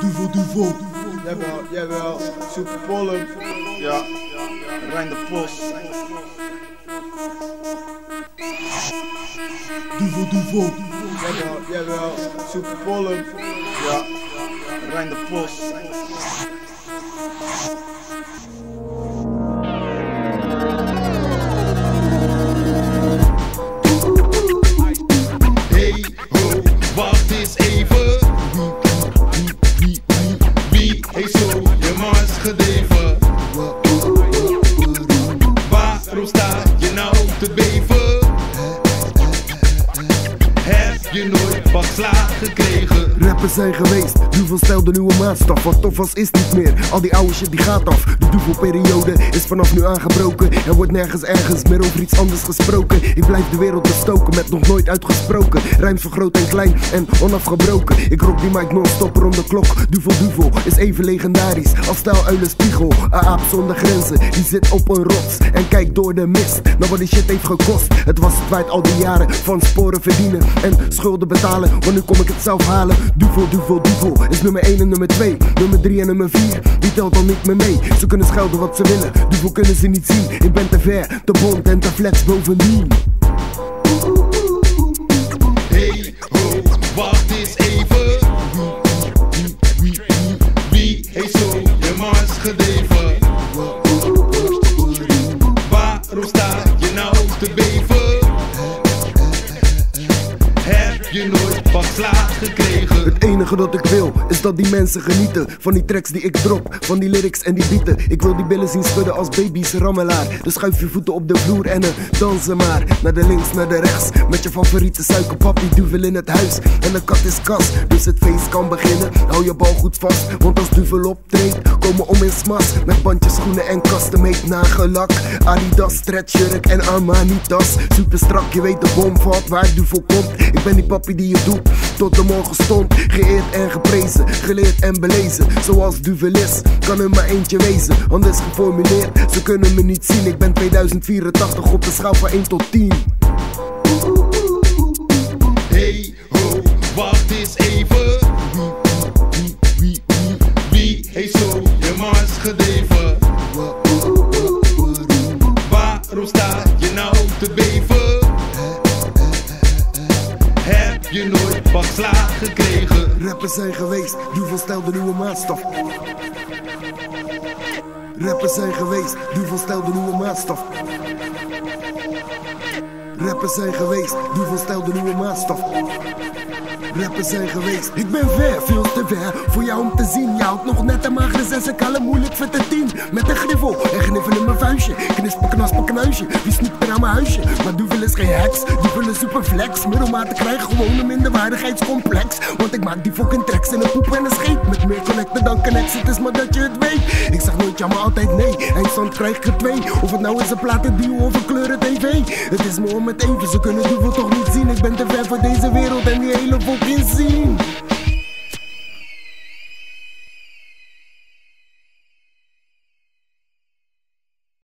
DuvelDuvel. Jawel, superpollen. Ja, Rijn de Post. DuvelDuvel. Jawel, superpollen. Ja, Rijn de Post. Hey ho, wat is even? Wie heeft zo je mars gedeven? Waarom sta je nou te beven? Heb je nooit wat slaag gekregen? Rappers zijn geweest, Duvel stelt de nieuwe maatstaf. Wat tof was is niet meer, al die oude shit die gaat af. De Duvelperiode is vanaf nu aangebroken. Er wordt nergens ergens meer over iets anders gesproken. Ik blijf de wereld bestoken met nog nooit uitgesproken. Rijms van groot en klein en onafgebroken. Ik rock die mic non-stop rond de klok. DuvelDuvel is even legendarisch als stijluil en spiegel. Een aap zonder grenzen, die zit op een rots en kijkt door de mist naar wat die shit heeft gekost. Het was het waard al die jaren van sporen verdienen en schulden betalen, want nu kom ik het zelf halen. Duvel is nummer 1 en nummer 2, nummer 3 en nummer 4, die telt al niet meer mee. Ze kunnen schelden wat ze willen, Duvel kunnen ze niet zien. Ik ben te ver, te bond en te flex bovendien. Hey ho, wat is even? Wie heeft zo je mars gedeven? Waarom sta je nou te beven? Heb je nooit wat slaag gekregen? Het enige dat ik wil is dat die mensen genieten van die tracks die ik drop, van die lyrics en die bieten. Ik wil die billen zien schudden als baby's rammelaar. Dus schuif je voeten op de vloer en dansen maar. Naar de links, naar de rechts, met je favoriete suikerpap, die Duvel in het huis. En de kat is kas, dus het feest kan beginnen. Hou je bal goed vast, want als Duvel optreedt, komen om in smas. Met bandjes, schoenen en kasten, meet nagelak, Adidas, stretchjurk en Armani tas. Super strak, je weet de bom valt waar Duvel komt. Ik ben die papi die je doet, tot de morgen stond. Geëerd en geprezen, geleerd en belezen. Zoals Duvel is, kan er maar eentje wezen. Anders geformuleerd, ze kunnen me niet zien. Ik ben 2084 op de schaal van 1 tot 10. Hey ho, wat is even? Wie heeft zo je mars gedeven? Waarom sta je nou te beven? Heb je nooit wat slaag gekregen? Rappers zijn geweest, Duvel stelt de nieuwe maatstaf. Rappers zijn geweest, Duvel stelt de nieuwe maatstaf. Rappers zijn geweest, Duvel stelt de nieuwe maatstaf. Rappers zijn geweest, ik ben ver, veel te ver voor jou om te zien. Je houdt nog net een magere 6 en kallen moeilijk voor de 10. Met een griffel en gniffen in mijn vuistje. Knispen, knaspen, knuisje, wie snoept er aan mijn huisje? Maar Duvel is geen heks, Duvel is superflex. Middelmaat krijg gewoon een minderwaardigheidscomplex. Want ik maak die fucking tracks in een poep en een scheet. Met meer connecten dan connects, het is maar dat je het weet. Ik zeg nooit ja, maar altijd nee, eindstand krijg ik er 2. Of het nou is een platendeal of een kleuren tv. Het is me om het even, ze kunnen Duvel toch niet zien. Ik ben te ver voor deze wereld en die hele volk. Zien.